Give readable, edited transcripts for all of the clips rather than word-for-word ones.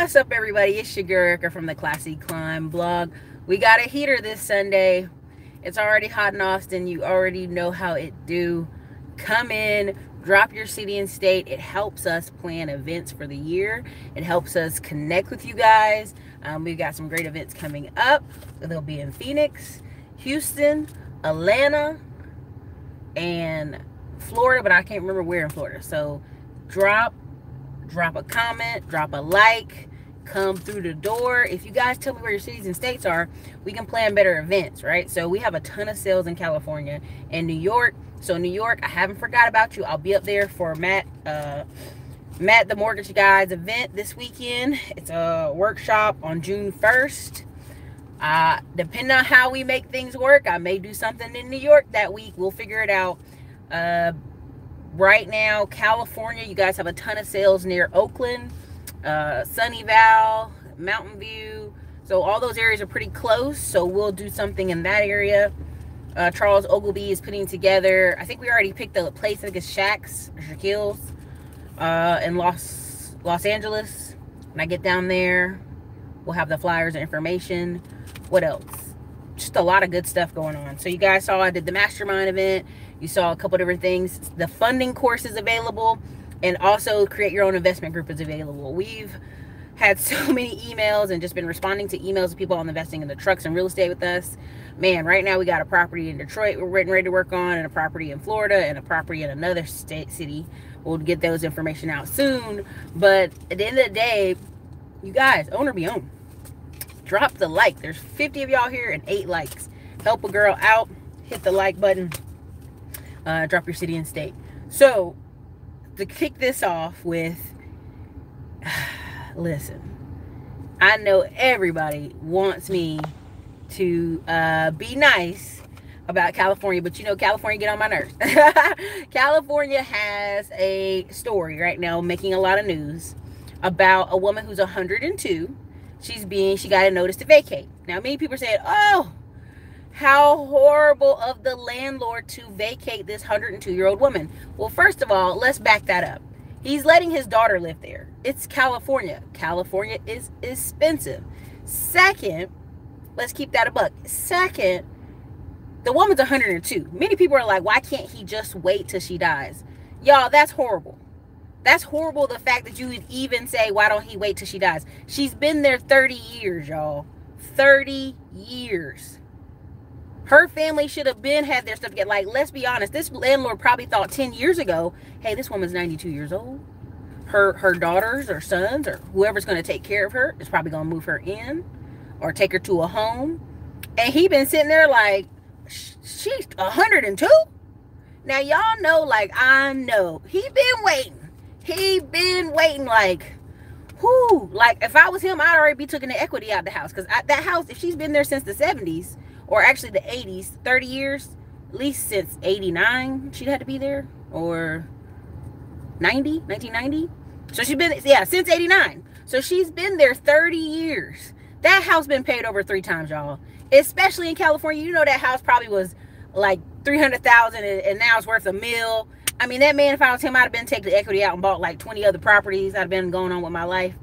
What's up, everybody? It's Shigerica from the Classy Climb blog. We got a heater this Sunday. It's already hot in Austin. You already know how it do. Come in, drop your city and state. It helps us plan events for the year. It helps us connect with you guys. We've got some great events coming up. They'll be in Phoenix, Houston, Atlanta, and Florida, but I can't remember where in Florida. So drop a comment, drop a like, come through the door. If you guys tell me where your cities and states are, we can plan better events, right? So we have a ton of sales in California and New York. So New York, I haven't forgot about you. I'll be up there for Matt the Mortgage Guy's event this weekend. It's a workshop on June 1st. Depending on how we make things work, I may do something in New York that week. We'll figure it out. Right now, California, you guys have a ton of sales near Oakland, Sunnyvale, Mountain View. So all those areas are pretty close. So we'll do something in that area. Charles Ogilvie is putting together, I think we already picked a place, I think it's Shaquille's in Los Angeles. When I get down there, we'll have the flyers and information. What else? Just a lot of good stuff going on. So you guys saw I did the mastermind event. You saw a couple different things. The funding course is available, and also create your own investment group is available. We've had so many emails and just been responding to emails of people on investing in the trucks and real estate with us. Man, right now we got a property in Detroit we're getting ready to work on, and a property in Florida, and a property in another state city. We'll get those information out soon. But at the end of the day, you guys, own or be owned. Drop the like. There's 50 of y'all here and 8 likes. Help a girl out. Hit the like button. Drop your city and state. So to kick this off with, listen, I know everybody wants me to be nice about California, but you know California get on my nerves. California has a story right now making a lot of news about a woman who's 102. She got a notice to vacate. Now many people said, oh, how horrible of the landlord to vacate this 102-year-old woman. Well, first of all, let's back that up. He's letting his daughter live there. It's California. California is expensive. Second, let's keep that a buck. Second, the woman's 102. Many people are like, why can't he just wait till she dies? Y'all, that's horrible. That's horrible, the fact that you would even say, why don't he wait till she dies? She's been there 30 years, y'all. 30 years. Her family should have had their stuff together. Like, let's be honest, this landlord probably thought 10 years ago, hey, this woman's 92 years old. Her daughters or sons or whoever's going to take care of her is probably going to move her in or take her to a home. And he been sitting there like, she's 102? Now, y'all know, like, I know. He been waiting. He been waiting, like, whew. Like, if I was him, I'd already be taking the equity out of the house. Because that house, if she's been there since the 70s, or actually the 80s, 30 years, at least since 89, she'd had to be there, or 1990. So she's been, yeah, since 89. So she's been there 30 years. That house been paid over 3 times, y'all. Especially in California, you know that house probably was like $300,000 and now it's worth $1 million. I mean, that man, if I was him, I'd have been taking the equity out and bought like 20 other properties. I'd have been going on with my life.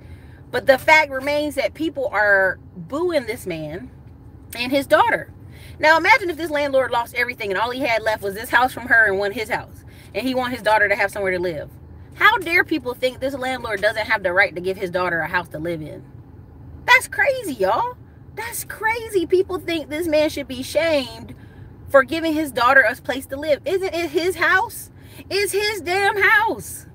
But the fact remains that people are booing this man and his daughter. Now imagine if this landlord lost everything and all he had left was this house from her and his house, and he want his daughter to have somewhere to live. How dare people think this landlord doesn't have the right to give his daughter a house to live in? That's crazy, y'all. That's crazy. People think this man should be shamed for giving his daughter a place to live. Isn't it his house? It's his damn house.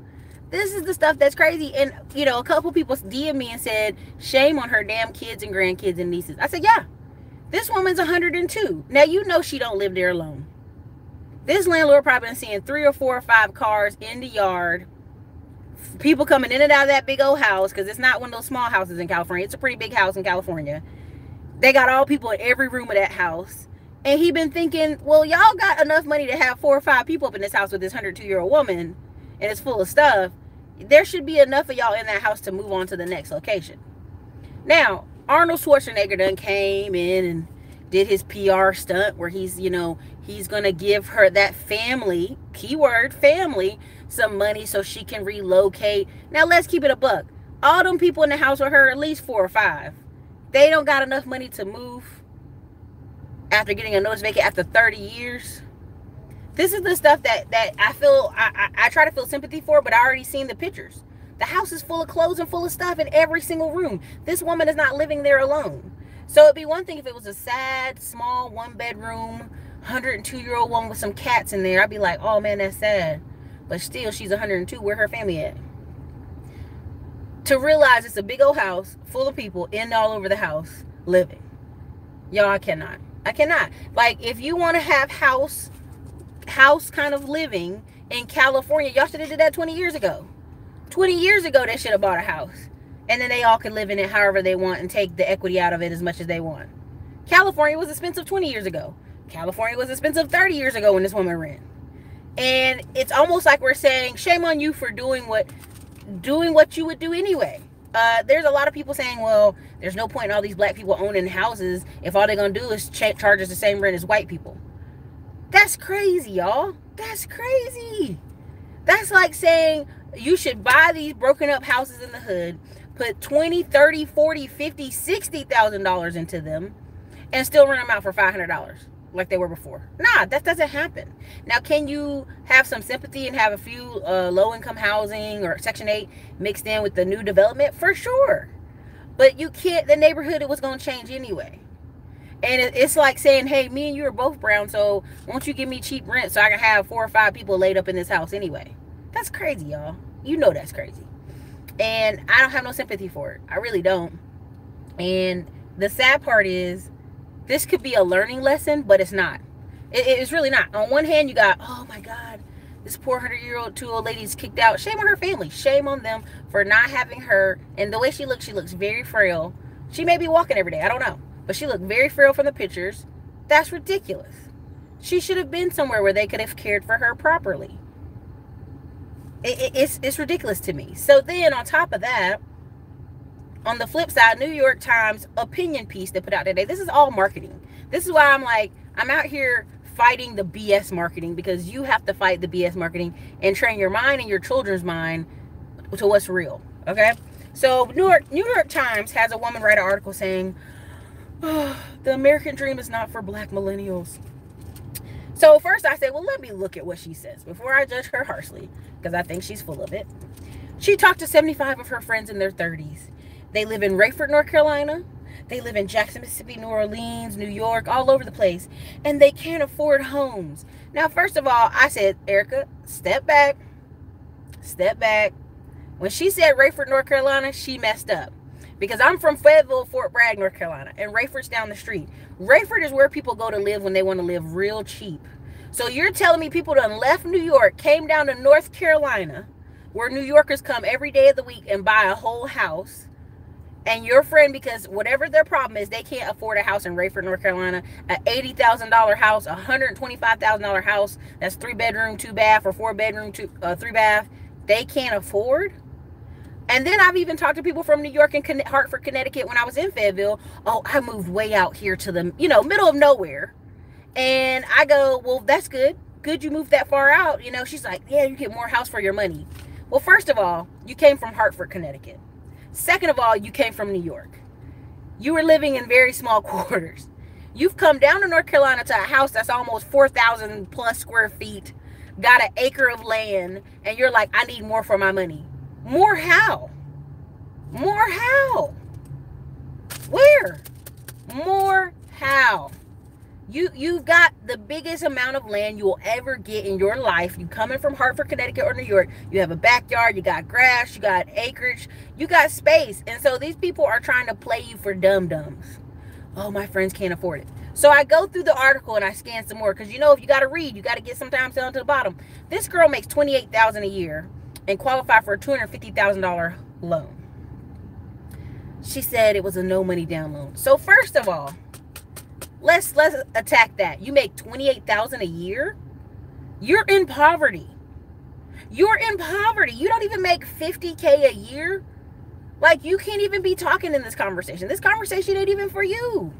This is the stuff that's crazy. And you know, a couple people DM'd me and said, shame on her damn kids and grandkids and nieces. I said, yeah. This woman's 102. Now, you know she don't live there alone. This landlord probably been seeing 3 or 4 or 5 cars in the yard. People coming in and out of that big old house, because it's not one of those small houses in California. It's a pretty big house in California. They got all people in every room of that house. And he been thinking, well, y'all got enough money to have 4 or 5 people up in this house with this 102-year-old woman, and it's full of stuff. There should be enough of y'all in that house to move on to the next location. Now, Arnold Schwarzenegger done came in and did his PR stunt where he's, you know, he's going to give her, that family, keyword family, some money so she can relocate. Now, let's keep it a buck. all them people in the house with her, at least 4 or 5, they don't got enough money to move after getting a notice vacant after 30 years. This is the stuff that I feel, I try to feel sympathy for, but I already seen the pictures. The house is full of clothes and full of stuff in every single room. This woman is not living there alone. So it'd be one thing if it was a sad, small, one-bedroom, 102-year-old woman with some cats in there. I'd be like, oh, man, that's sad. But still, she's 102. Where her family at? To realize it's a big old house full of people in all over the house living. Y'all, I cannot. I cannot. Like, if you want to have house kind of living in California, y'all should have did that 20 years ago. 20 years ago, they should have bought a house. And then they all could live in it however they want and take the equity out of it as much as they want. California was expensive 20 years ago. California was expensive 30 years ago when this woman ran. And it's almost like we're saying, shame on you for doing what you would do anyway. There's a lot of people saying, well, there's no point in all these black people owning houses if all they're going to do is charge us the same rent as white people. That's crazy, y'all. That's crazy. That's like saying you should buy these broken up houses in the hood, put $20,000, $30,000, $40,000, $50,000, $60,000 into them, and still rent them out for $500 like they were before. Nah, that doesn't happen. Now, can you have some sympathy and have a few low-income housing or Section 8 mixed in with the new development? For sure. But you can't. The neighborhood, it was going to change anyway. And it's like saying, hey, me and you are both brown, so won't you give me cheap rent so I can have 4 or 5 people laid up in this house anyway? That's crazy, y'all. You know that's crazy. And I don't have no sympathy for it. I really don't. And the sad part is, this could be a learning lesson, but it's not. It's really not. On one hand, you got, oh my God, this poor 100-year-old, 2-year-old lady's kicked out. Shame on her family. Shame on them for not having her. And the way she looks very frail. She may be walking every day. I don't know. But she looked very frail from the pictures. That's ridiculous. She should have been somewhere where they could have cared for her properly. It's ridiculous to me. So then on top of that, on the flip side, New York Times opinion piece they put out today. This is all marketing. This is why I'm like, I'm out here fighting the BS marketing, because you have to fight the BS marketing and train your mind and your children's mind to what's real. Okay? So New York Times has a woman write an article saying, oh, the American dream is not for black millennials. So first I said, well, let me look at what she says before I judge her harshly, because I think she's full of it. She talked to 75 of her friends in their 30s. They live in Raeford, North Carolina. They live in Jackson, Mississippi, New Orleans, New York, all over the place. And they can't afford homes. Now, first of all, I said, Ericka, step back. Step back. When she said Raeford, North Carolina, she messed up. Because I'm from Fayetteville, Fort Bragg, North Carolina. And Raeford's down the street. Raeford is where people go to live when they want to live real cheap. So you're telling me people done left New York, came down to North Carolina, where New Yorkers come every day of the week and buy a whole house. And your friend, because whatever their problem is, they can't afford a house in Raeford, North Carolina, an $80,000 house, a $125,000 house, that's 3-bedroom, 2-bath, or 4-bedroom, 3-bath, they can't afford. And then I've even talked to people from New York and Hartford, Connecticut when I was in Fayetteville. Oh, I moved way out here to the, middle of nowhere. And I go, well, that's good. Good you moved that far out. She's like, yeah, you get more house for your money. Well, first of all, you came from Hartford, Connecticut. Second of all, you came from New York. You were living in very small quarters. You've come down to North Carolina to a house that's almost 4,000 plus square feet, got an acre of land, and you're like, I need more for my money. More how? More how? Where? More how? You've got the biggest amount of land you will ever get in your life. You coming from Hartford, Connecticut or New York. You have a backyard. You got grass. You got acreage. You got space. And so these people are trying to play you for dum-dums. Oh, my friends can't afford it. So I go through the article and I scan some more. Because if you got to read, you got to get some time down to the bottom. This girl makes $28,000 a year and qualify for a $250,000 loan. She said it was a no money down loan. So first of all, Let's attack that. You make $28,000 a year? You're in poverty. You're in poverty. You don't even make $50K a year. Like, you can't even be talking in this conversation. This conversation ain't even for you.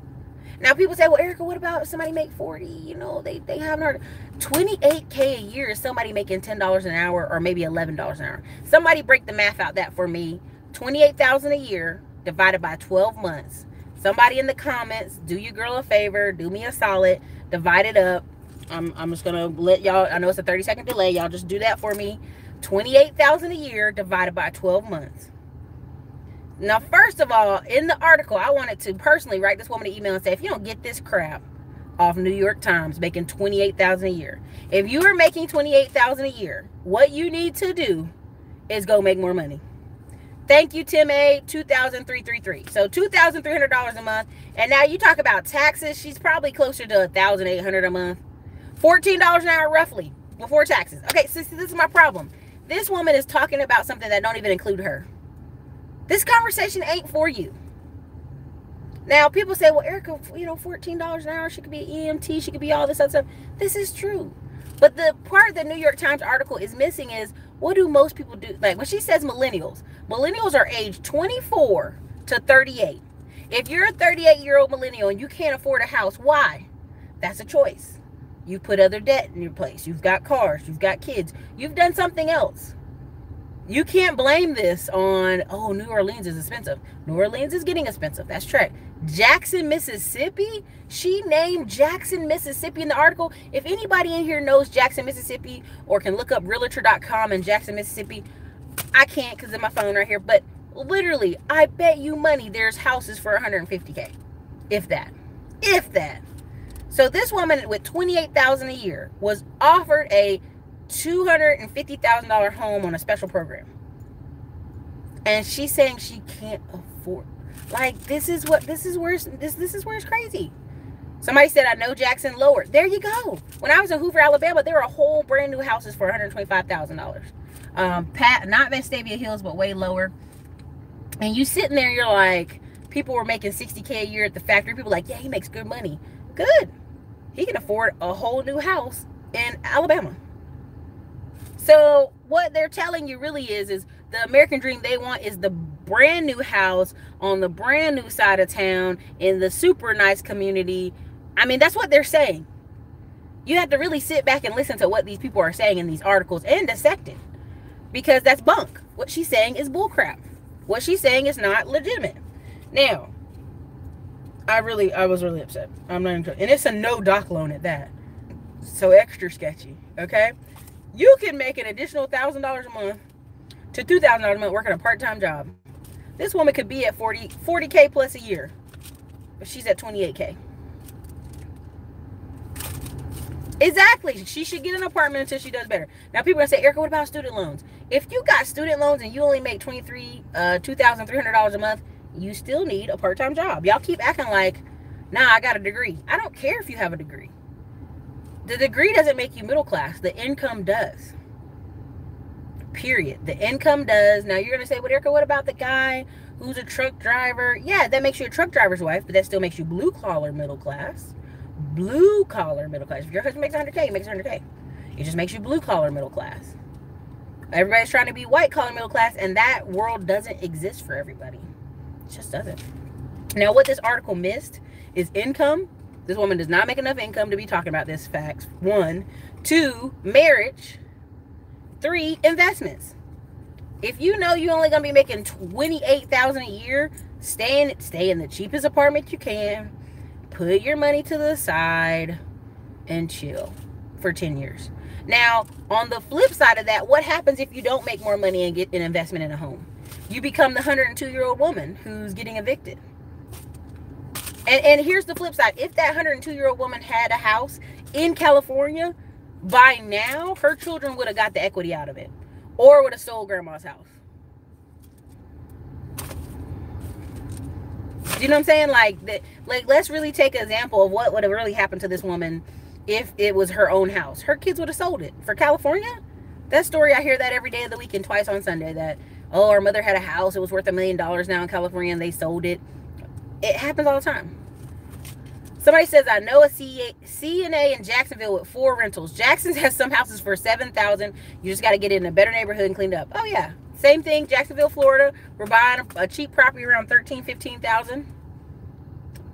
Now, people say, well, Ericka, what about somebody make $40? They haven't heard. $28K a year is somebody making $10 an hour or maybe $11 an hour. Somebody break the math out that for me. $28,000 a year divided by 12 months. Somebody in the comments, do your girl a favor, do me a solid, divide it up. I'm just gonna let y'all, I know it's a 30-second delay, y'all just do that for me. $28,000 a year divided by 12 months. Now, first of all, in the article, I wanted to personally write this woman an email and say, if you don't get this crap off New York Times making $28,000 a year, if you are making $28,000 a year, what you need to do is go make more money. Thank you, Tim A. $2,333. So $2,300 a month. And now you talk about taxes. She's probably closer to $1,800 a month. $14 an hour roughly before taxes. Okay, so this is my problem. This woman is talking about something that don't even include her. This conversation ain't for you. Now, people say, well, Ericka, you know, $14 an hour, she could be an EMT, she could be all this other stuff. This is true. But the part the New York Times article is missing is, what do most people do? Like, when she says millennials, millennials are age 24 to 38. If you're a 38-year-old millennial and you can't afford a house, why? That's a choice. You put other debt in your place. You've got cars. You've got kids. You've done something else. You can't blame this on, oh, New Orleans is expensive. New Orleans is getting expensive. That's track. Jackson, Mississippi? She named Jackson, Mississippi in the article. If anybody in here knows Jackson, Mississippi, or can look up Realtor.com in Jackson, Mississippi, I can't because of my phone right here. But literally, I bet you money there's houses for $150K. If that. If that. So this woman with $28,000 a year was offered a $250,000 home on a special program. And she's saying she can't afford. Like, this is where it's crazy. Somebody said, I know Jackson lowered. There you go. When I was in Hoover, Alabama, there were a whole brand new houses for $125,000. Not Vestavia Hills, but way lower. And you sitting there, you're like, people were making $60K a year at the factory. People were like, yeah, he makes good money. Good. He can afford a whole new house in Alabama. So what they're telling you really is the American dream they want is the brand new house on the brand new side of town in the super nice community. I mean, that's what they're saying. You have to really sit back and listen to what these people are saying in these articles and dissect it, because that's bunk. What she's saying is bullcrap. What she's saying is not legitimate. Now, I was really upset. I'm not even joking. And it's a no doc loan at that. So extra sketchy, okay? You can make an additional $1,000 a month to $2,000 a month working a part-time job. This woman could be at 40K plus a year, but she's at 28K. Exactly. She should get an apartment until she does better. Now, people are going to say, Ericka, what about student loans? If you got student loans and you only make $2,300 a month, you still need a part-time job. Y'all keep acting like, nah, I got a degree. I don't care if you have a degree. The degree doesn't make you middle class. The income does. Period. The income does. Now, you're going to say, well, Ericka, what about the guy who's a truck driver? Yeah, that makes you a truck driver's wife, but that still makes you blue-collar middle class. Blue-collar middle class. If your husband makes $100K, he makes $100K. It just makes you blue-collar middle class. Everybody's trying to be white-collar middle class, and that world doesn't exist for everybody. It just doesn't. Now, what this article missed is income. This woman does not make enough income to be talking about this fact. 1, 2, marriage. 3, investments. If you know you're only going to be making $28,000 a year, stay in the cheapest apartment you can. Put your money to the side and chill for 10 years. Now, on the flip side of that, what happens if you don't make more money and get an investment in a home? You become the 102-year-old woman who's getting evicted. And here's the flip side. If that 102-year-old woman had a house in California, by now, her children would have got the equity out of it. Or would have sold grandma's house. You know what I'm saying? Like let's really take an example of what would have really happened to this woman if it was her own house. Her kids would have sold it. For California, that story, I hear that every day of the week and twice on Sunday, that, oh, our mother had a house. It was worth $1 million now in California, and they sold it. It happens all the time. Somebody says, I know a CNA in Jacksonville with 4 rentals. Jackson has some houses for $7,000. You just got to get in a better neighborhood and cleaned up. Oh, yeah. Same thing, Jacksonville, Florida. We're buying a cheap property around $13,000, $15,000.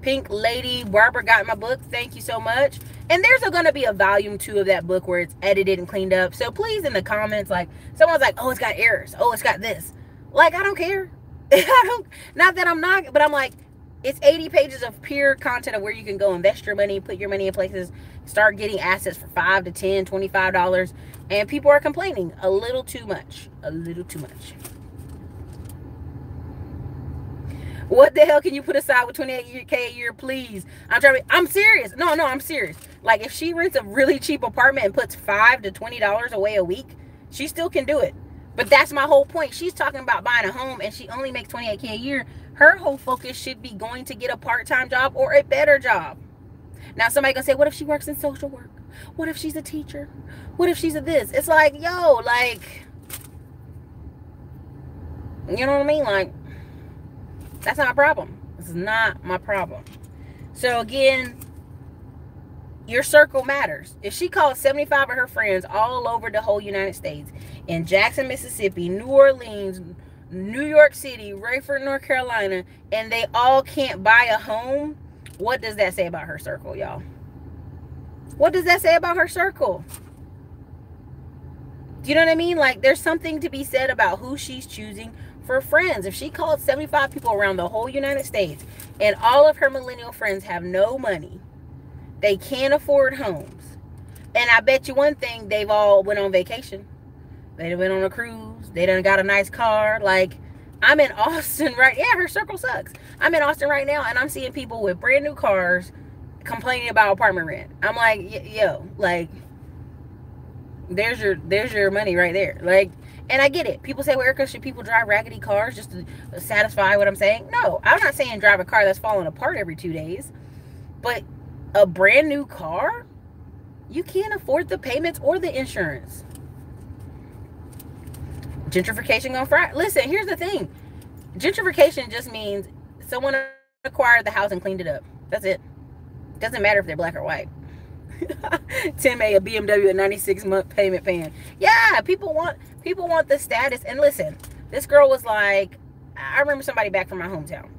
Pink Lady Barbara got my book. Thank you so much. And there's going to be a volume 2 of that book where it's edited and cleaned up. So please, in the comments, like, someone's like, oh, it's got errors. Oh, it's got this. Like, I don't care. I don't, not that I'm not, but I'm like, it's 80 pages of pure content of where you can go invest your money, put your money in places, start getting assets for $5 to $10, $25. And people are complaining a little too much. A little too much. What the hell can you put aside with $28K a year, please? I'm serious. No, I'm serious. Like, if she rents a really cheap apartment and puts $5 to $20 away a week, she still can do it. But that's my whole point. She's talking about buying a home and she only makes $28K a year. Her whole focus should be going to get a part-time job or a better job. Now, somebody gonna say, what if she works in social work? What if she's a teacher? What if she's a this? It's like, yo, like, you know what I mean? Like, that's not my problem. This is not my problem. So, again, your circle matters. If she called 75 of her friends all over the whole United States, in Jackson, Mississippi, New Orleans, New York City, Raeford, North Carolina, and they all can't buy a home, what does that say about her circle, y'all? What does that say about her circle? Do you know what I mean? Like, there's something to be said about who she's choosing for friends. If she called 75 people around the whole United States and all of her millennial friends have no money, they can't afford homes, and I bet you one thing, they've all went on vacation. They went on a cruise. They done got a nice car. Like, I'm in Austin right... Yeah, her circle sucks. I'm in Austin right now, and I'm seeing people with brand new cars complaining about apartment rent. I'm like, yo, like, there's your money right there. Like, and I get it. People say, well, Ericka, should people drive raggedy cars just to satisfy what I'm saying? No, I'm not saying drive a car that's falling apart every 2 days. But a brand new car, you can't afford the payments or the insurance. Gentrification gonna fry. Listen, here's the thing. Gentrification just means someone acquired the house and cleaned it up. That's it. Doesn't matter if they're black or white. Tim A, a BMW, a 96-month payment plan. Yeah, people want the status. And listen, this girl was like, I remember somebody back from my hometown.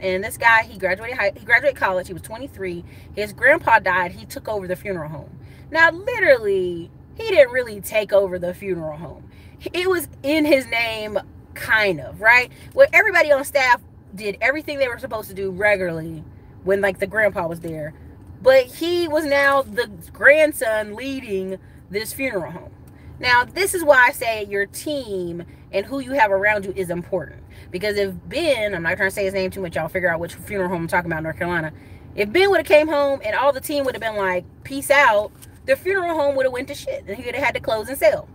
And this guy, he graduated college. He was 23. His grandpa died. He took over the funeral home. Now, literally, he didn't really take over the funeral home. It was in his name, kind of, right? Well, everybody on staff did everything they were supposed to do regularly when, like, the grandpa was there. But he was now the grandson leading this funeral home. Now, this is why I say your team and who you have around you is important. Because if Ben, I'm not trying to say his name too much, y'all figure out which funeral home I'm talking about in North Carolina. If Ben would have came home and all the team would have been like, peace out, the funeral home would have went to shit and he would have had to close and sell.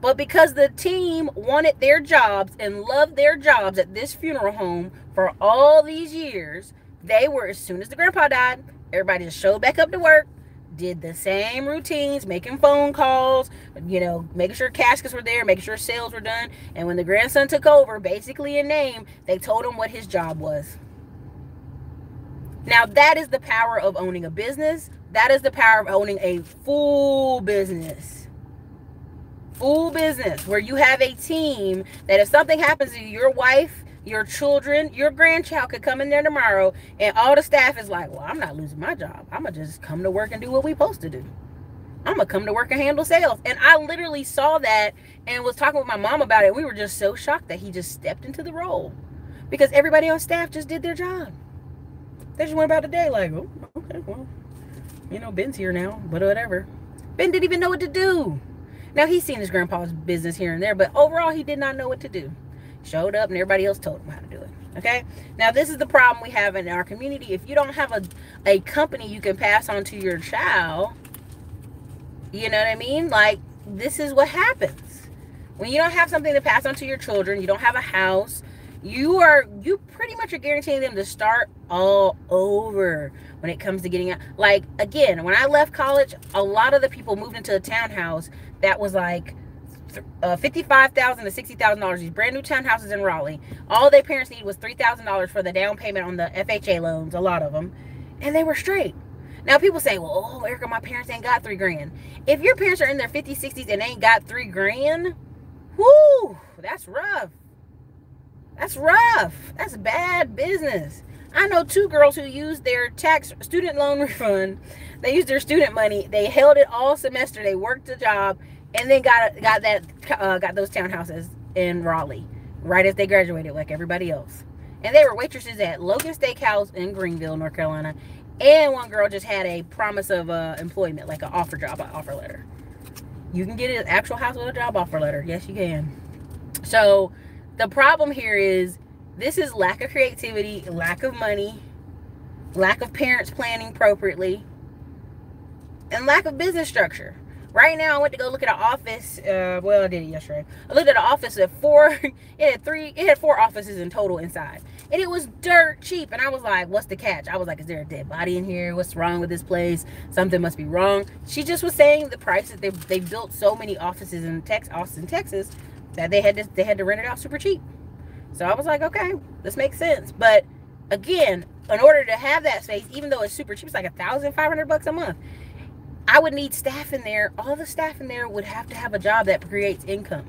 But because the team wanted their jobs and loved their jobs at this funeral home for all these years, they were, as soon as the grandpa died, everybody just showed back up to work, did the same routines, making phone calls, you know, making sure caskets were there, making sure sales were done. And when the grandson took over, basically in name, they told him what his job was. Now, that is the power of owning a business. That is the power of owning a full business. Full business, where you have a team that if something happens to you, your wife, your children, your grandchild could come in there tomorrow and all the staff is like, well, I'm not losing my job. I'm going to just come to work and do what we're supposed to do. I'm going to come to work and handle sales. And I literally saw that and was talking with my mom about it. We were just so shocked that he just stepped into the role because everybody on staff just did their job. They just went about the day like, oh, okay, well, you know, Ben's here now, but whatever. Ben didn't even know what to do. Now, he's seen his grandpa's business here and there, but overall, he did not know what to do. Showed up and everybody else told him how to do it. Okay? Now, this is the problem we have in our community. If you don't have a company you can pass on to your child, you know what I mean? Like, this is what happens. When you don't have something to pass on to your children, you don't have a house, you pretty much are guaranteeing them to start all over when it comes to getting out. Like, again, when I left college, a lot of the people moved into a townhouse that was like $55,000 to $60,000. These brand new townhouses in Raleigh. All their parents needed was $3,000 for the down payment on the FHA loans, a lot of them, and they were straight. Now, people say, well, oh, Ericka, my parents ain't got $3 grand. If your parents are in their 50s, 60s and ain't got $3 grand, whoo, that's rough. That's rough. That's bad business. I know two girls who used their student loan refund. They used their student money. They held it all semester. They worked a job and then got those townhouses in Raleigh. right as they graduated like everybody else. And they were waitresses at Logan Steakhouse in Greenville, North Carolina. And one girl just had a promise of employment, like an offer job, an offer letter. You can get an actual house with a job offer letter. Yes, you can. So the problem here is this is lack of creativity, lack of money, lack of parents planning appropriately, and lack of business structure. Right now, I went to go look at an office. Well, I did it yesterday. I looked at an office at four. It had four offices in total inside. And it was dirt cheap. And I was like, what's the catch? I was like, is there a dead body in here? What's wrong with this place? Something must be wrong. She just was saying the price that they built so many offices in Austin, Texas, that they had to rent it out super cheap. So I was like, okay, this makes sense. But again, in order to have that space, even though it's super cheap, it's like $1,500 a month. I would need staff in there. All the staff in there would have to have a job that creates income.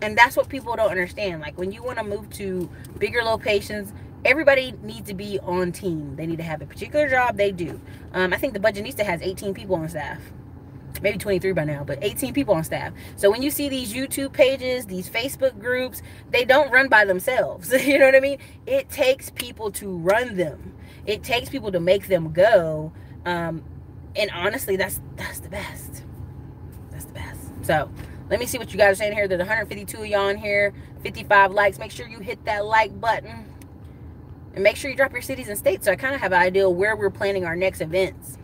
And that's what people don't understand. Like, when you want to move to bigger locations, everybody needs to be on team. They need to have a particular job. They do. I think the Budgetista has 18 people on staff. Maybe 23 by now, but 18 people on staff. So when you see these YouTube pages, these Facebook groups, they don't run by themselves. You know what I mean? It takes people to run them. It takes people to make them go. And honestly, that's the best. That's the best. So let me see what you guys are saying here. There's 152 of y'all in here, 55 likes. Make sure you hit that like button. And make sure you drop your cities and states so I kind of have an idea where we're planning our next events.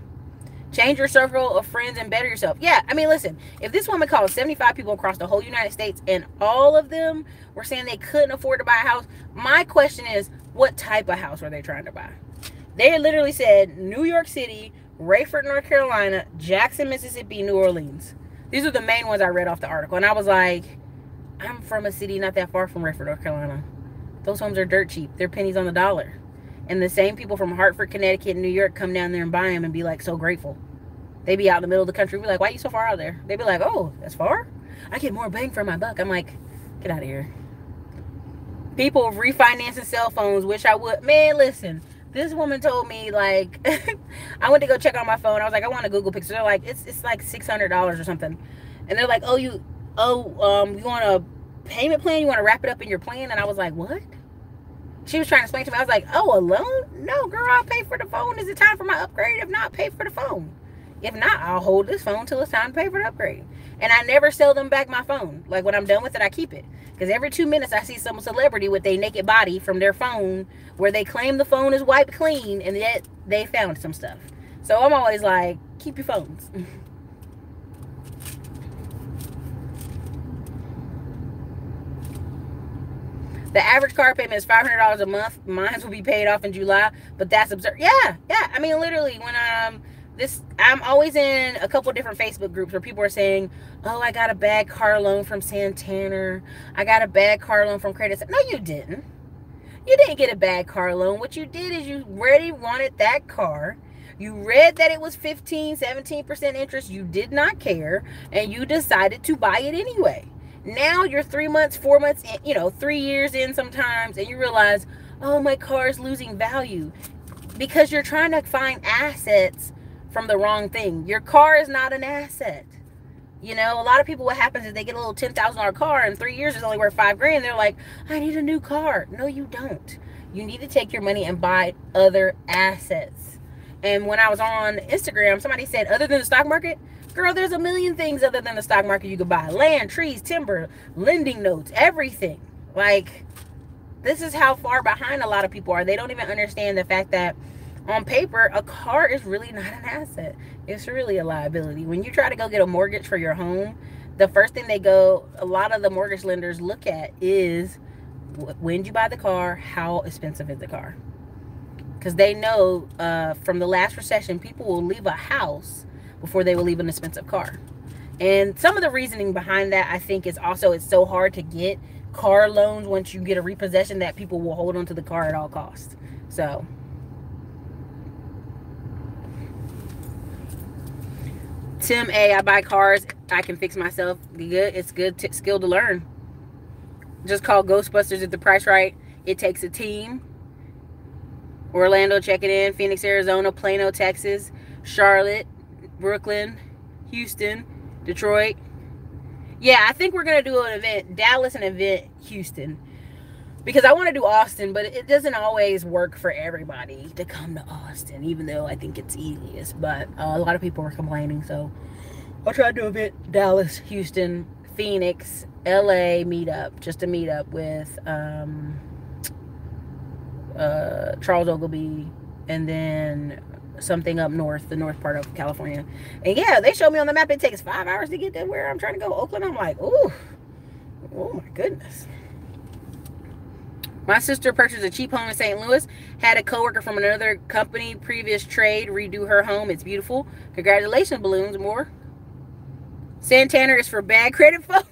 Change your circle of friends and better yourself. Yeah, I mean, listen, if this woman called 75 people across the whole United States and all of them were saying they couldn't afford to buy a house, my question is, what type of house were they trying to buy? They literally said New York City, Raeford, North Carolina, Jackson, Mississippi, New Orleans. These are the main ones I read off the article. And I was like, I'm from a city not that far from Raeford, North Carolina. Those homes are dirt cheap. They're pennies on the dollar. And the same people from Hartford, Connecticut, and New York come down there and buy them and be like so grateful. They be out in the middle of the country. We're like, why are you so far out there? They be like, oh, that's far? I get more bang for my buck. I'm like, get out of here. People refinancing cell phones, wish I would. Man, listen. This woman told me, like, I went to go check on my phone. I was like, I want a Google Pixel. They're like, it's like $600 or something. And they're like, you want a payment plan? You want to wrap it up in your plan? And I was like, what? She was trying to explain to me. I was like, oh, a loan? No, girl, I'll pay for the phone. Is it time for my upgrade? If not, pay for the phone. If not, I'll hold this phone till it's time to pay for the upgrade. And I never sell them back my phone. Like, when I'm done with it, I keep it. Because every 2 minutes, I see some celebrity with their naked body from their phone where they claim the phone is wiped clean, and yet they found some stuff. So I'm always like, keep your phones. The average car payment is $500 a month. Mine will be paid off in July, but that's absurd. Yeah. I mean, literally, when I'm always in a couple different Facebook groups where people are saying, oh, I got a bad car loan from Santander. I got a bad car loan from Credit Acceptance. No, you didn't. You didn't get a bad car loan. What you did is you already wanted that car. You read that it was 15, 17% interest. You did not care. And you decided to buy it anyway. Now you're 3 months, 4 months, in, 3 years in sometimes. And you realize, oh, my car is losing value. Because you're trying to find assets from the wrong thing. Your car is not an asset. You know, a lot of people, what happens is they get a little $10,000 car and 3 years is only worth $5,000. They're like, I need a new car. No, you don't. You need to take your money and buy other assets. And when I was on Instagram, somebody said, other than the stock market, girl, there's a million things other than the stock market you could buy. Land, trees, timber, lending notes, everything. Like, this is how far behind a lot of people are. They don't even understand the fact that on paper, a car is really not an asset. It's really a liability. When you try to go get a mortgage for your home, the first thing a lot of the mortgage lenders look at is, when did you buy the car? How expensive is the car? Because they know from the last recession, people will leave a house before they will leave an expensive car. And some of the reasoning behind that, I think, is also it's so hard to get car loans once you get a repossession that people will hold onto the car at all costs. So Tim A, I buy cars. I can fix myself. Good. It's good skill to learn. Just call Ghostbusters at the price right. It takes a team. Orlando checking in. Phoenix, Arizona. Plano, Texas. Charlotte. Brooklyn. Houston. Detroit. Yeah, I think we're going to do an event, Dallas, an event, Houston. Because I want to do Austin, but it doesn't always work for everybody to come to Austin, even though I think it's easiest. But a lot of people are complaining, so I'll try to do a bit Dallas, Houston, Phoenix, LA meetup, just a meetup with Charles Ogilvie, and then something up north, the north part of California. And yeah, they showed me on the map it takes 5 hours to get to where I'm trying to go, Oakland. I'm like, ooh, oh my goodness. My sister purchased a cheap home in St. Louis. Had a coworker from another company, previous trade, redo her home. It's beautiful. Congratulations, balloons, more. Santander is for bad credit folks.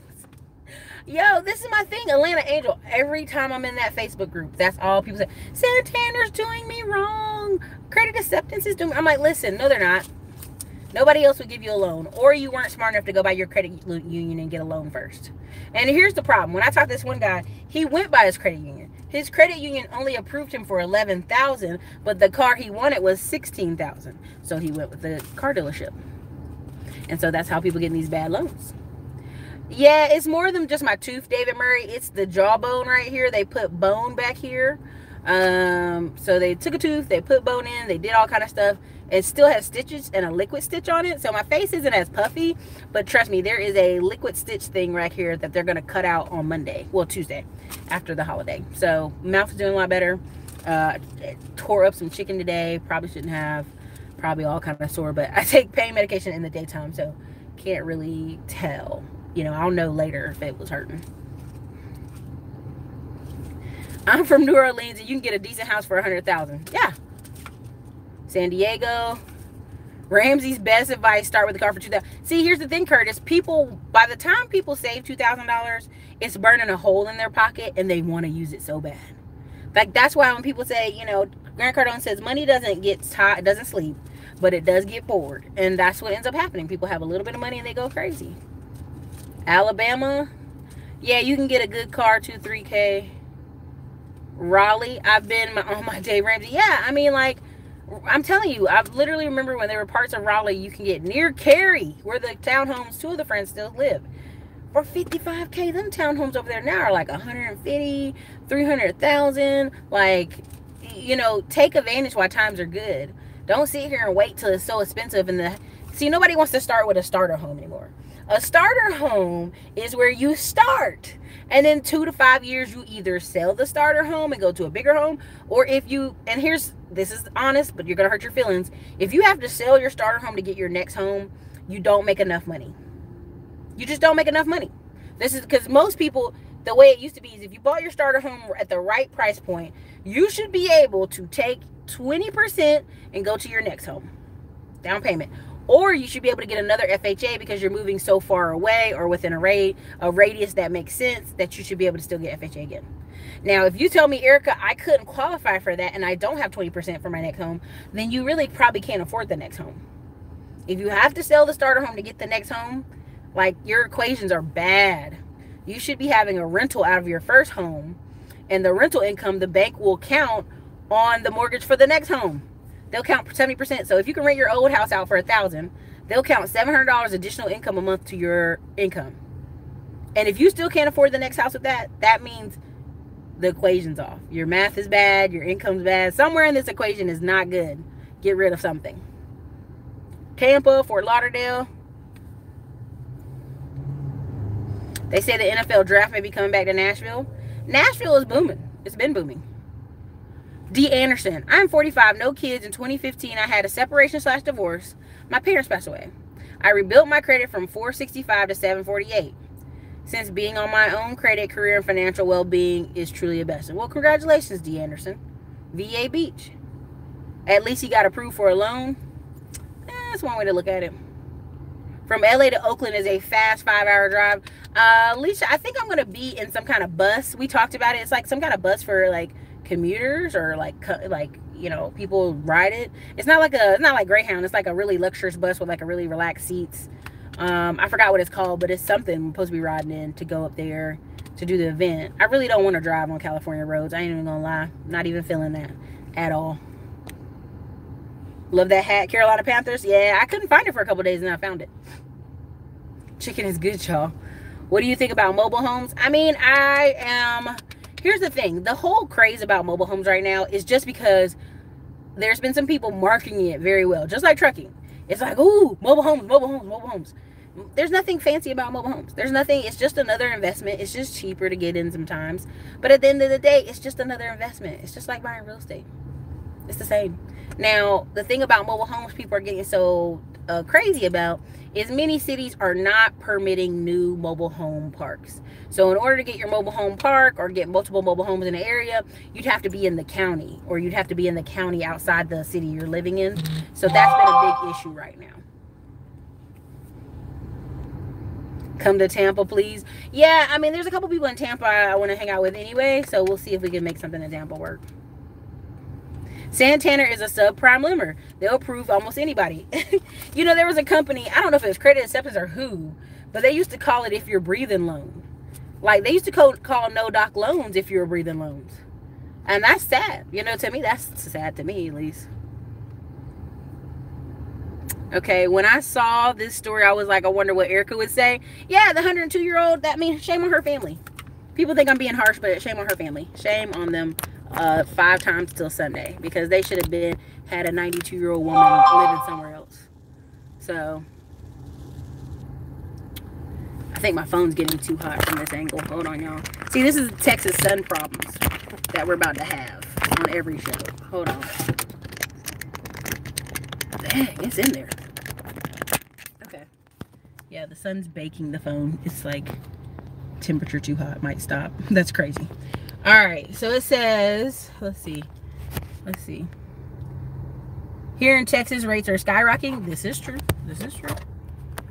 Yo, this is my thing, Atlanta Angel. Every time I'm in that Facebook group, that's all people say. Santander's doing me wrong. Credit Acceptance is doing me. I'm like, listen, no, they're not. Nobody else would give you a loan, or you weren't smart enough to go by your credit union and get a loan first. And here's the problem. When I talked to this one guy, he went by his credit union. His credit union only approved him for $11,000, but the car he wanted was $16,000. So he went with the car dealership. And so that's how people get these bad loans. Yeah, it's more than just my tooth, David Murray. It's the jawbone right here. They put bone back here. So they took a tooth, they put bone in, they did all kind of stuff. It still has stitches and a liquid stitch on it. So my face isn't as puffy, but trust me, there is a liquid stitch thing right here that they're going to cut out on Monday. Well, Tuesday after the holiday. So mouth's doing a lot better. Tore up some chicken today. Probably shouldn't have. Probably all kind of sore, but I take pain medication in the daytime. So can't really tell, you know, I'll know later if it was hurting. I'm from New Orleans and you can get a decent house for $100,000. Yeah. San Diego. Ramsey's best advice, start with the car for $2,000. See, here's the thing, Curtis. People, by the time people save $2,000, it's burning a hole in their pocket and they want to use it so bad. Like, that's why when people say, you know, Grant Cardone says money doesn't get tired, doesn't sleep, but it does get bored. And that's what ends up happening. People have a little bit of money and they go crazy. Alabama. Yeah, you can get a good car, $2,000-3,000. Raleigh. I've been on my day, Ramsey. Yeah, I mean, like, I'm telling you, I literally remember when there were parts of Raleigh you can get near Cary, where the townhomes, two of the friends still live, for $55,000. Them townhomes over there now are like 150, 300,000. Like, you know, take advantage while times are good. Don't sit here and wait till it's so expensive. And see, nobody wants to start with a starter home anymore. A starter home is where you start. And in 2 to 5 years, you either sell the starter home and go to a bigger home, or if you, and here's, this is honest, but you're going to hurt your feelings. If you have to sell your starter home to get your next home, you don't make enough money. You just don't make enough money. This is because most people, the way it used to be is if you bought your starter home at the right price point, you should be able to take 20% and go to your next home, down payment. Or you should be able to get another FHA because you're moving so far away or within a radius that makes sense that you should be able to still get FHA again. Now, if you tell me, Ericka, I couldn't qualify for that and I don't have 20% for my next home, then you really probably can't afford the next home. If you have to sell the starter home to get the next home, like, your equations are bad. You should be having a rental out of your first home, and the rental income, the bank will count on the mortgage for the next home. They'll count 70%. So if you can rent your old house out for $1,000, they'll count $700 additional income a month to your income. And if you still can't afford the next house with that, that means the equation's off. Your math is bad. Your income's bad. Somewhere in this equation is not good. Get rid of something. Tampa, Fort Lauderdale. They say the NFL draft may be coming back to Nashville. Nashville is booming. It's been booming. D. Anderson, I'm 45, no kids. In 2015, I had a separation/divorce. My parents passed away. I rebuilt my credit from 465 to 748. Since being on my own credit, career, and financial well-being is truly a blessing. Well, congratulations, D. Anderson. VA Beach. At least he got approved for a loan. That's one way to look at it. From LA to Oakland is a fast 5-hour drive. Alicia, I think I'm going to be in some kind of bus. We talked about it. It's like some kind of bus for, like, commuters, or like, you know, people ride it. It's not like Greyhound. It's like a really luxurious bus with like a really relaxed seats. I forgot what it's called, but it's something we're supposed to be riding in to go up there to do the event. I really don't want to drive on California roads. I ain't even gonna lie. Not even feeling that at all. Love that hat, Carolina Panthers. Yeah, I couldn't find it for a couple days and I found it. Chicken is good, y'all. What do you think about mobile homes? I mean, I am... Here's the thing. The whole craze about mobile homes right now is just because there's been some people marketing it very well. Just like trucking. It's like, ooh, mobile homes, mobile homes, mobile homes. There's nothing fancy about mobile homes. There's nothing. It's just another investment. It's just cheaper to get in sometimes. But at the end of the day, it's just another investment. It's just like buying real estate. It's the same. Now, the thing about mobile homes people are getting so crazy about is many cities are not permitting new mobile home parks. So in order to get your mobile home park or get multiple mobile homes in an area, you'd have to be in the county, or you'd have to be in the county outside the city you're living in. So that's been a big issue right now. Come to Tampa, please. Yeah, I mean, there's a couple people in Tampa I want to hang out with anyway, so we'll see if we can make something in Tampa work. Santander is a subprime lender. They'll approve almost anybody. You know, there was a company, I don't know if it was Credit Acceptance or who, but they used to call it if you're breathing loan. Like, they used to call no doc loans if you're breathing loans. And that's sad. You know, to me, that's sad to me, at least. Okay, when I saw this story, I was like, I wonder what Ericka would say. Yeah, the 102-year-old, that means shame on her family. People think I'm being harsh, but shame on her family. Shame on them 5 times till Sunday, because they should have had a 92-year-old woman living somewhere else. So, I think my phone's getting too hot from this angle. Hold on, y'all. See, this is the Texas sun problems that we're about to have on every show. Hold on. Dang, it's in there. Okay. Yeah, the sun's baking the phone. It's like temperature too hot. Might stop. That's crazy. All right. So it says, let's see. Here in Texas, rates are skyrocketing. This is true. This is true.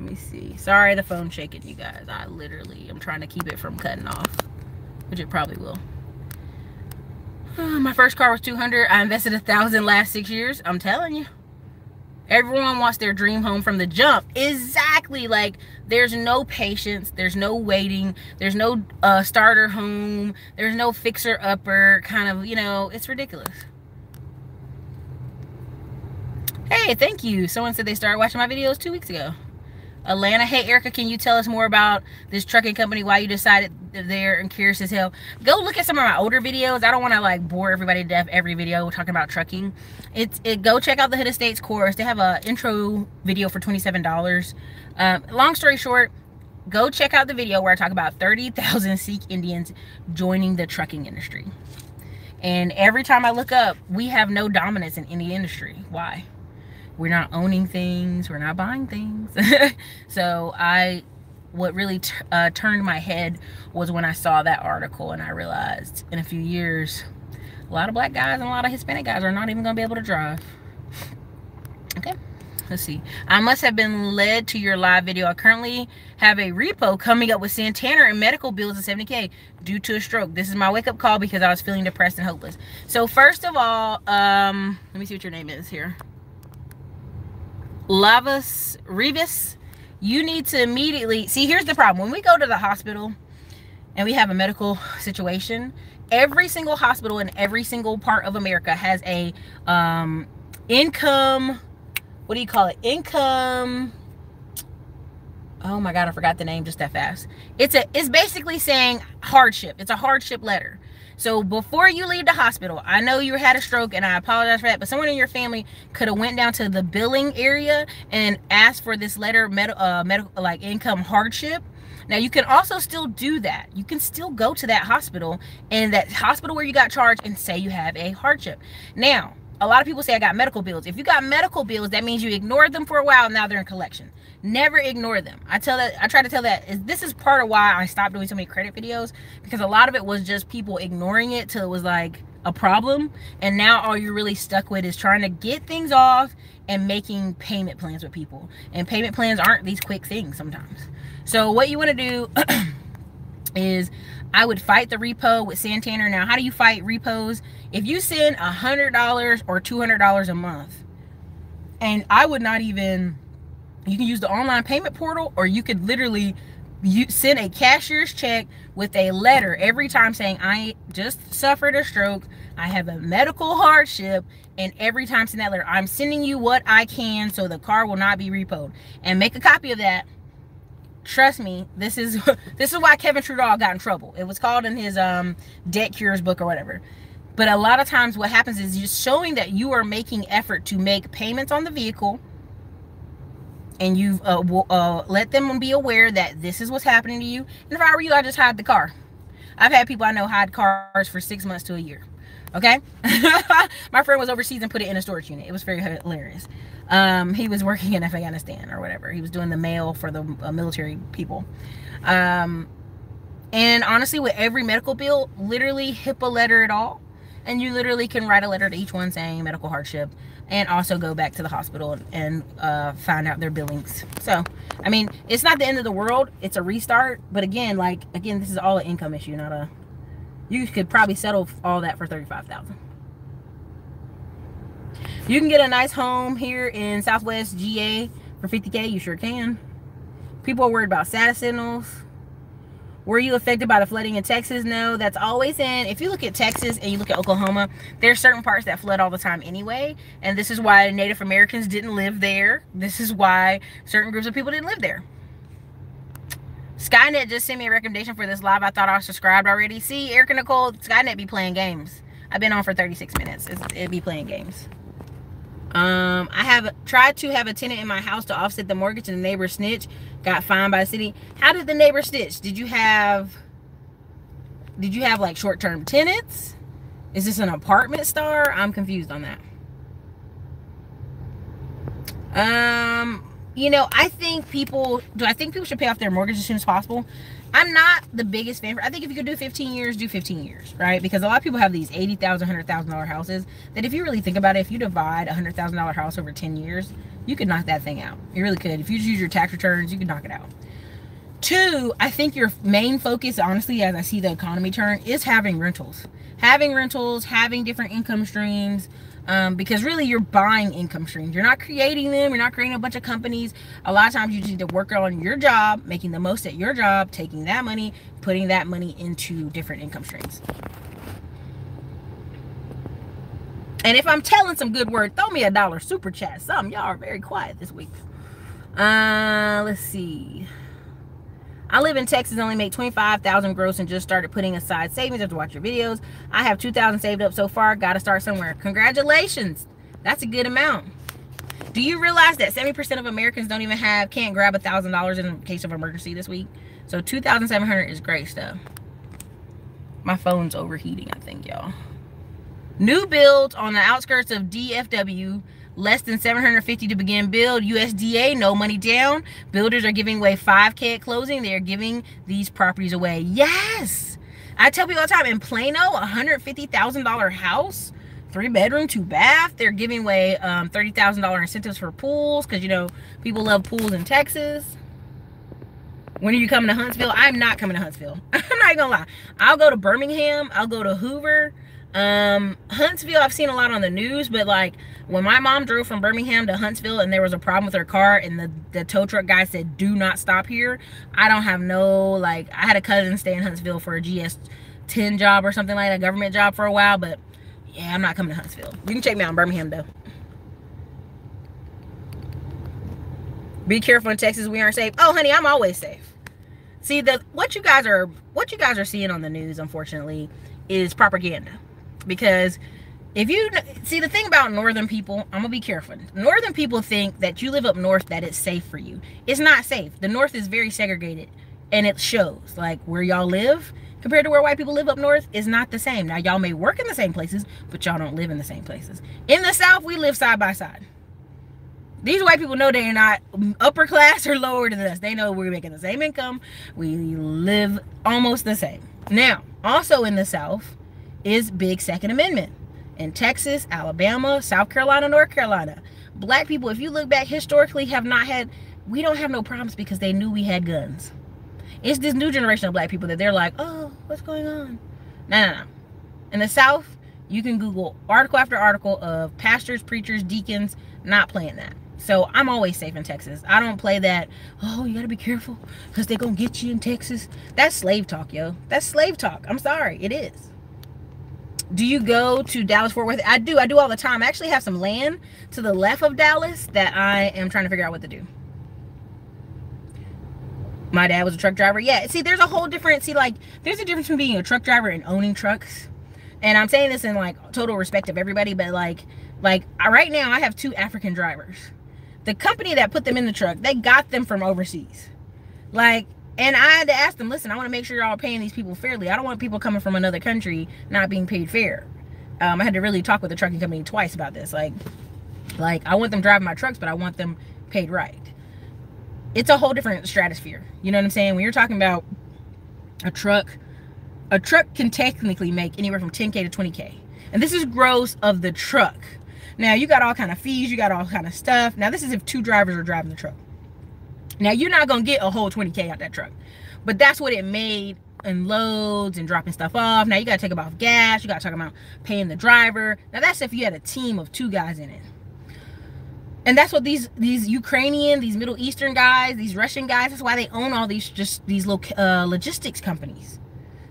Let me see. Sorry, the phone's shaking, you guys. I literally am trying to keep it from cutting off, which it probably will. My first car was $200. I invested $1,000 last 6 years. I'm telling you. Everyone wants their dream home from the jump. Exactly. Like, there's no patience. There's no waiting. There's no starter home. There's no fixer-upper kind of, you know, it's ridiculous. Hey, thank you. Someone said they started watching my videos 2 weeks ago. Atlanta. Hey, Ericka, can you tell us more about this trucking company, why you decided there? And curious as hell. Go look at some of my older videos. I don't want to, like, bore everybody to death every video. We're talking about trucking. Go check out the Hood Estates course. They have an intro video for $27. Long story short, go check out the video where I talk about 30,000 Sikh Indians joining the trucking industry. And every time I look up, we have no dominance in any industry. Why? We're not owning things. We're not buying things. So what really turned my head was when I saw that article, and I realized in a few years, a lot of black guys and a lot of Hispanic guys are not even going to be able to drive. Okay, let's see. I must have been led to your live video. I currently have a repo coming up with Santander and medical bills of $70K due to a stroke. This is my wake-up call because I was feeling depressed and hopeless. So first of all, let me see what your name is here. Lavas Revis, you need to immediately see. Here's the problem: when we go to the hospital and we have a medical situation, every single hospital in every single part of America has a income, what do you call it, income, oh my god, I forgot the name just that fast. It's basically saying hardship. It's a hardship letter. So before you leave the hospital, I know you had a stroke and I apologize for that, but someone in your family could have went down to the billing area and asked for this letter, medical, like income hardship. Now, you can also still do that. You can still go to that hospital where you got charged and say you have a hardship. Now, a lot of people say I got medical bills. If you got medical bills, that means you ignored them for a while. And now they're in collection. Never ignore them. I try to tell that this is part of why I stopped doing so many credit videos, because a lot of it was just people ignoring it till it was like a problem. And now all you're really stuck with is trying to get things off and making payment plans with people. And payment plans aren't these quick things sometimes. So what you want to do is I would fight the repo with Santander. Now, how do you fight repos? If you send $100 or $200 a month, and I would not even, you can use the online payment portal, or you could literally send a cashier's check with a letter every time saying, I just suffered a stroke, I have a medical hardship, and every time send that letter, I'm sending you what I can so the car will not be repoed, and make a copy of that. Trust me, this is why Kevin Trudeau got in trouble. It was called in his Debt Cures book or whatever. But a lot of times what happens is you're showing that you are making effort to make payments on the vehicle, and you've let them be aware that this is what's happening to you. And if I were you, I'd just hide the car. I've had people I know hide cars for 6 months to a year. Okay. My friend was overseas and put it in a storage unit. It was very hilarious. He was working in Afghanistan or whatever. He was doing the mail for the military people. And honestly, with every medical bill, literally HIPAA letter it all. And you literally can write a letter to each one saying medical hardship, and also go back to the hospital and find out their billings. So, I mean, it's not the end of the world. It's a restart. But again, this is all an income issue, not a... You could probably settle all that for $35,000. You can get a nice home here in Southwest GA for $50K. You sure can. People are worried about status signals. Were you affected by the flooding in Texas? No, that's always in. If you look at Texas and you look at Oklahoma, there's certain parts that flood all the time anyway. And this is why Native Americans didn't live there. This is why certain groups of people didn't live there. Skynet just sent me a recommendation for this live. I thought I was subscribed already. See, Eric and Nicole, Skynet be playing games. I've been on for 36 minutes. It be playing games. I have tried to have a tenant in my house to offset the mortgage, and the neighbor snitch. Got fined by the city. How did the neighbor snitch? Did you have like short-term tenants? Is this an apartment star? I'm confused on that. You know, I think people should pay off their mortgage as soon as possible. I'm not the biggest fan. I think if you could do 15 years, do 15 years, right? Because a lot of people have these $80,000, $100,000 houses that if you really think about it, if you divide a $100,000 house over 10 years, you could knock that thing out. You really could. If you just use your tax returns, you could knock it out. 2, I think your main focus, honestly, as I see the economy turn, is having rentals. Having rentals, having different income streams, because really you're buying income streams. You're not creating them. You're not creating a bunch of companies. A lot of times you just need to work on your job, making the most at your job, taking that money, putting that money into different income streams. And if I'm telling some good word, throw me $1 super chat. Y'all are very quiet this week. Let's see. I live in Texas, only made $25,000 gross, and just started putting aside savings after watching your videos. I have $2,000 saved up so far. Got to start somewhere. Congratulations. That's a good amount. Do you realize that 70% of Americans can't grab $1,000 in case of emergency this week? So $2,700 is great stuff. My phone's overheating, I think, y'all. New builds on the outskirts of DFW. Less than $750 to begin build. USDA, no money down. Builders are giving away $5K at closing. They are giving these properties away. Yes! I tell people all the time, in Plano, $150,000 house, 3-bedroom, 2-bath. They're giving away $30,000 incentives for pools, because, you know, people love pools in Texas. When are you coming to Huntsville? I'm not coming to Huntsville. I'm not gonna lie. I'll go to Birmingham. I'll go to Hoover. Huntsville, I've seen a lot on the news, but like when my mom drove from Birmingham to Huntsville and there was a problem with her car and the tow truck guy said, do not stop here. I don't have no, like, I had a cousin stay in Huntsville for a GS-10 job or something like that, a government job for a while, but yeah, I'm not coming to Huntsville. You can check me out in Birmingham though. Be careful in Texas, we aren't safe. Oh honey, I'm always safe. See, what you guys are seeing on the news, unfortunately, is propaganda. Because if you see the thing about northern people, I'm gonna be careful. Northern people think that you live up north, that it's safe for you. It's not safe. The north is very segregated, and it shows. Like where y'all live compared to where white people live up north is not the same. Now y'all may work in the same places, but y'all don't live in the same places. In the south, we live side by side. These white people know they're not upper class or lower than us. They know we're making the same income. We live almost the same. Now, also in the south is big Second Amendment in Texas, Alabama, South Carolina, North Carolina. Black people, if you look back historically, we don't have no problems because they knew we had guns. It's this new generation of black people that they're like, oh, what's going on? No. In the South, you can Google article after article of pastors, preachers, deacons not playing that. So I'm always safe in Texas. I don't play that, oh, you gotta be careful because they're gonna get you in Texas. That's slave talk, yo. That's slave talk. I'm sorry, it is. Do you go to Dallas, Fort Worth? I do all the time. I actually have some land to the left of Dallas that I am trying to figure out what to do. My dad was a truck driver. Yeah, see, there's a whole different, see, like, there's a difference between being a truck driver and owning trucks. And I'm saying this in, like, total respect of everybody, but, like, right now I have 2 African drivers. The company that put them in the truck, they got them from overseas. Like, and I had to ask them, listen, I want to make sure y'all are paying these people fairly. I don't want people coming from another country not being paid fair. I had to really talk with the trucking company twice about this. Like, I want them driving my trucks, but I want them paid right. It's a whole different stratosphere. You know what I'm saying? When you're talking about a truck can technically make anywhere from 10K to 20K. And this is gross of the truck. Now, you got all kind of fees. You got all kind of stuff. Now, this is if 2 drivers are driving the truck. Now, you're not going to get a whole 20K out that truck. But that's what it made in loads and dropping stuff off. Now, you got to take about gas. You got to talk about paying the driver. Now, that's if you had a team of 2 guys in it. And that's what these Ukrainian, these Middle Eastern guys, these Russian guys, that's why they own all these, just these logistics companies.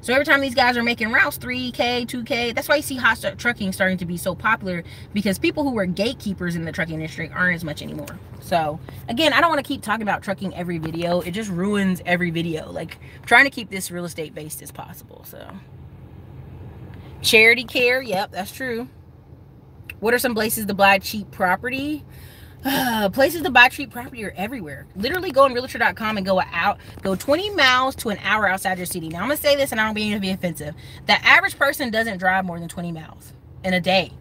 So every time these guys are making routes, 3K, 2K, that's why you see hot trucking starting to be so popular, because people who were gatekeepers in the trucking industry aren't as much anymore. So again, I don't want to keep talking about trucking every video. It just ruins every video. Like, I'm trying to keep this real estate based as possible. So charity care. Yep, that's true. What are some places to buy cheap property? Places to buy cheap property are everywhere. Literally go on realtor.com and go 20 miles to an hour outside your city. Now, I'm gonna say this, and I don't mean to be offensive. The average person doesn't drive more than 20 miles in a day.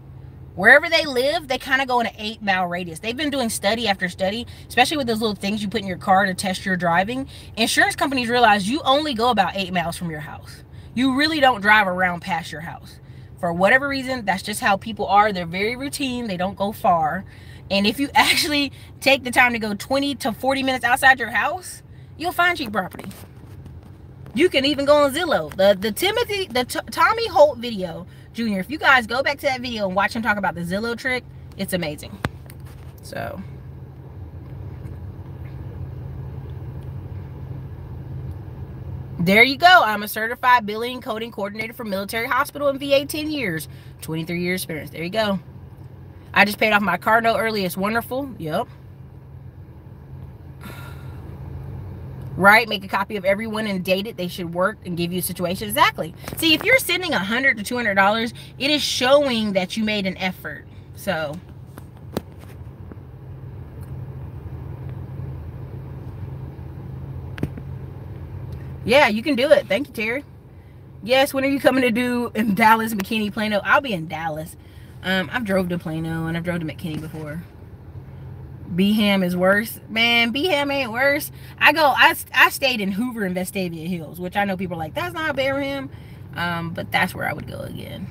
Wherever they live, they kind of go in an 8-mile radius. They've been doing study after study, especially with those little things you put in your car to test your driving. Insurance companies realize you only go about 8 miles from your house. You really don't drive around past your house. For whatever reason, that's just how people are. They're very routine. They don't go far. And if you actually take the time to go 20 to 40 minutes outside your house, you'll find cheap property. You can even go on Zillow. The Tommy Holt video, Jr., if you guys go back to that video and watch him talk about the Zillow trick, it's amazing. So, there you go. I'm a certified billing and coding coordinator for military hospital and VA 10 years. 23 years experience. There you go. I just paid off my car note early. It's wonderful. Yep. Right? Make a copy of everyone and date it. They should work and give you a situation. Exactly. See, if you're sending $100 to $200, it is showing that you made an effort. So, yeah, you can do it. Thank you, Terry. Yes, when are you coming to do in Dallas, McKinney, Plano? I'll be in Dallas. I've drove to Plano and I've drove to McKinney before. Beham is worse. Man, Beham ain't worse. I stayed in Hoover and Vestavia Hills, which I know people are like, that's not Birmingham. But that's where I would go again.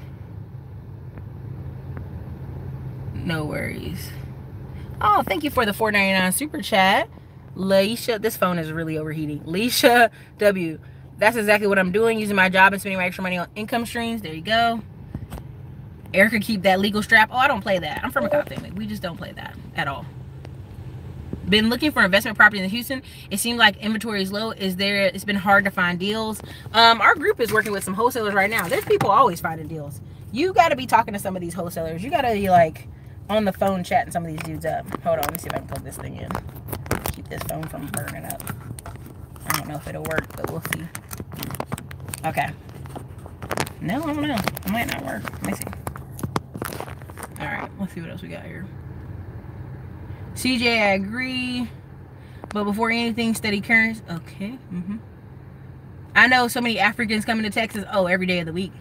No worries. Oh, thank you for the $4.99 super chat. Laisha, this phone is really overheating. Laisha W. That's exactly what I'm doing, using my job and spending my extra money on income streams. There you go. Ericka, keep that legal strap. Oh, I don't play that. I'm from a cop family. We just don't play that at all. Been looking for investment property in Houston. It seemed like inventory is low. It's been hard to find deals. Our group is working with some wholesalers right now. There's people always finding deals. You got to be talking to some of these wholesalers. You got to be like on the phone chatting some of these dudes up. Hold on. Let me see if I can plug this thing in. Keep this phone from burning up. I don't know if it'll work, but we'll see. Okay. No, I don't know. It might not work. Let me see. All right, let's see what else we got here. CJ, I agree, but before anything, study currents. Okay. I know so many Africans coming to Texas. Oh, every day of the week.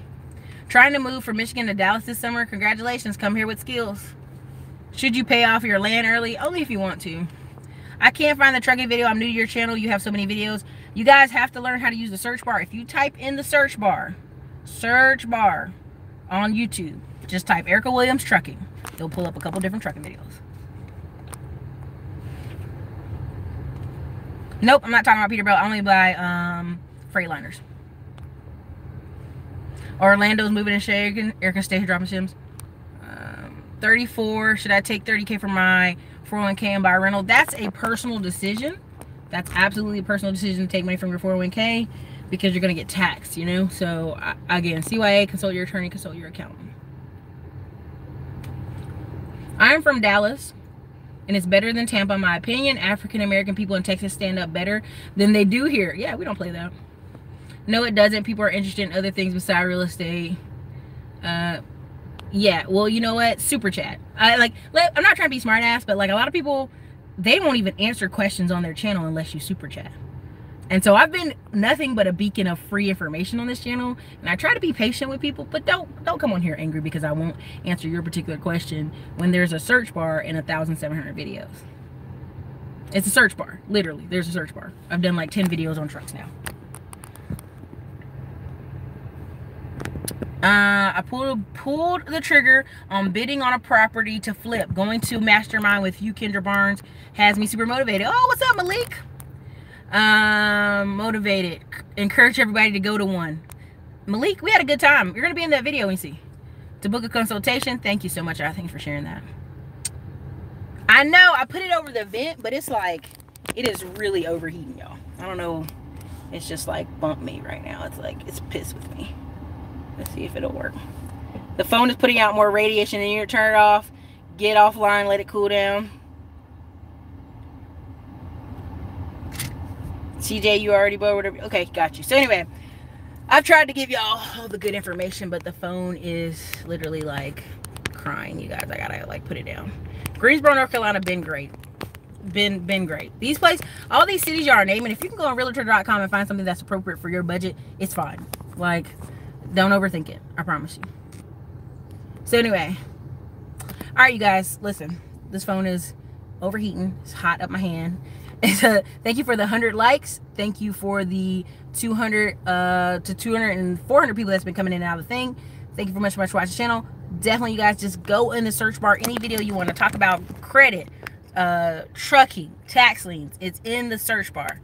Trying to move from Michigan to Dallas this summer. Congratulations, come here with skills. Should you pay off your land early? Only if you want to. I can't find the trucking video. I'm new to your channel. You have so many videos. You guys have to learn how to use the search bar. If you type in the search bar on YouTube, just type Ericka Williams trucking. They'll pull up a couple different trucking videos. Nope, I'm not talking about Peterbilt. I only buy Freightliners. Orlando's moving and shaking. Ericka, stay here dropping shims. 34. Should I take 30K for my 401k and buy a rental? That's a personal decision. That's absolutely a personal decision to take money from your 401k because you're going to get taxed, you know? So, again, CYA, consult your attorney, consult your accountant. I'm from Dallas. and it's better than Tampa, in my opinion. African American people in Texas stand up better than they do here. Yeah, we don't play that. No, it doesn't. People are interested in other things besides real estate. Yeah, well, you know what? Super chat. I'm not trying to be smart ass, but like a lot of people, they won't even answer questions on their channel unless you super chat. And so I've been nothing but a beacon of free information on this channel, and I try to be patient with people, but don't come on here angry because I won't answer your particular question when there's a search bar in 1,700 videos. It's a search bar, literally. There's a search bar. I've done like 10 videos on trucks now. I pulled the trigger on bidding on a property to flip. Going to mastermind with you, Kendra Barnes, has me super motivated. Oh, what's up, Malik? Motivated. Encourage everybody to go to one. Malik, we had a good time. You're gonna be in that video and see. To book a consultation, thank you so much. I thanks for sharing that. I know I put it over the vent, but it's like it is really overheating, y'all. I don't know. It's just like bump me right now. It's like it's pissed with me. Let's see if it'll work. The phone is putting out more radiation than you. Turn it off. Get offline. Let it cool down. CJ, you already bought whatever. Okay, got you. So anyway, I've tried to give y'all all the good information, but the phone is literally like crying, you guys. I gotta like put it down. Greensboro, North Carolina, been great. Been great. These places, all these cities y'all are naming, if you can go on realtor.com and find something that's appropriate for your budget, it's fine. Like, don't overthink it. I promise you. So anyway, all right, you guys, listen. This phone is overheating. It's hot up my hand. Thank you for the 100 likes. Thank you for the 200 to 400 people that's been coming in and out of the thing. Thank you so much for watching the channel. Definitely, you guys, just go in the search bar. Any video you want to talk about, credit, trucking, tax liens, it's in the search bar.